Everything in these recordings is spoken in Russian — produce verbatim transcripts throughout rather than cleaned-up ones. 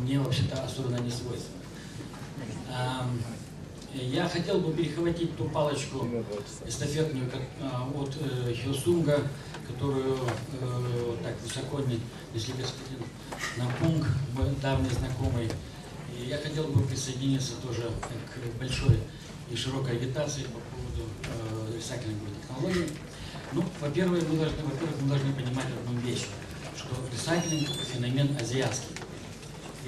мне вообще-то особенно не свойственно. Я хотел бы перехватить ту палочку эстафетную от Хиосунга, которую так высоко несли господин Напунг, давний знакомый. И я хотел бы присоединиться тоже к большой и широкой агитации по поводу ресайклинговой технологии. Ну, во-первых, мы должны, во-первых, мы должны понимать одну вещь, что ресайклинг – феномен азиатский.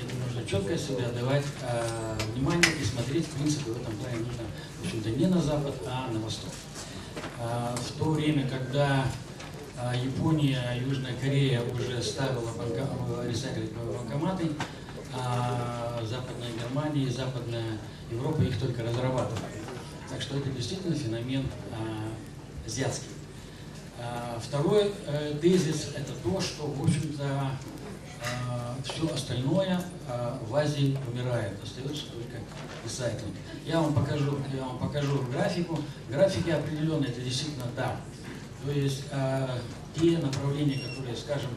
Это нужно четко себе отдавать э, внимание и смотреть, в принципе, в этом плане нужно, в общем-то, не на запад, а на восток. Э, в то время, когда э, Япония, Южная Корея уже ставила банка, э, ресайклинговые банкоматы, э, Западная Германия и Западная Европа их только разрабатывали. Так что это действительно феномен э, азиатский. Э, второй э, тезис – это то, что, в общем-то, все остальное в Азии умирает, остается только ресайклинг. Я вам покажу, я вам покажу графику. Графики определенные, это действительно да. То есть те направления, которые, скажем,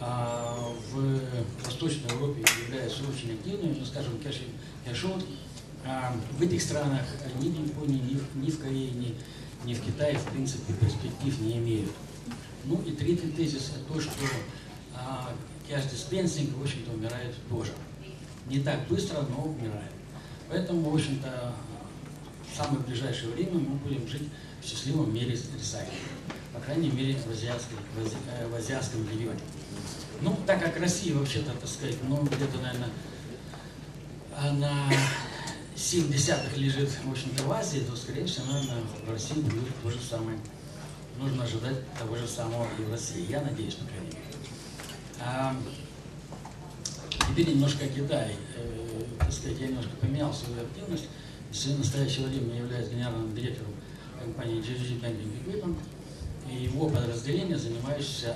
в Восточной Европе являются очень активными, ну, скажем, кэшаут, в этих странах ни в Японии, ни в Корее, ни, ни в Китае, в принципе, перспектив не имеют. Ну и третий тезис – то, что кэш-диспенсинг, в общем-то, умирает тоже. Не так быстро, но умирает. Поэтому, в общем-то, в самое ближайшее время мы будем жить в счастливом мире ресайклинга. По крайней мере, в азиатском, в ази, в азиатском регионе. Ну, так как Россия, вообще-то, так сказать, ну, где-то, наверное, она семь десятых лежит, в общем-то, в Азии, то, скорее всего, наверное, в России будет то же самое. Нужно ожидать того же самого и в России. Я надеюсь, по крайней мере. Теперь немножко о Китае. Так сказать, я немножко поменял свою активность. В настоящее время я являюсь генеральным директором компании джи ар джи Banking Equipment и его подразделения, занимающиеся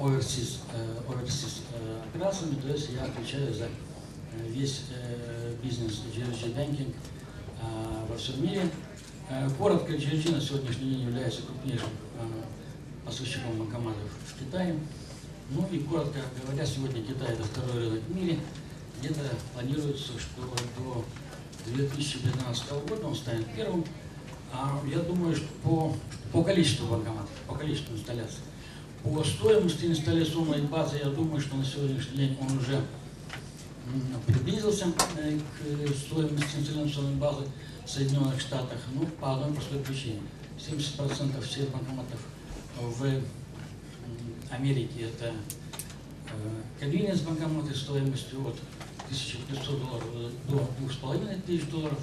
overseas операциями, то есть я отвечаю за весь бизнес джи ар джи Banking во всем мире. Коротко, джи ар джи на сегодняшний день является крупнейшим поставщиком банкоматов в Китае. Ну и, коротко говоря, сегодня Китай – это второй рынок в мире. Где-то планируется, что до две тысячи пятнадцатого года он станет первым. А я думаю, что по, по количеству банкоматов, по количеству инсталляций. По стоимости инсталляционной базы, я думаю, что на сегодняшний день он уже приблизился к стоимости инсталляционной базы в Соединенных Штатах. Ну, по одной простой причине. семьдесят процентов всех банкоматов в Америки это конвениенс банкоматы стоимостью от тысячи пятисот долларов до двух с половиной тысяч долларов.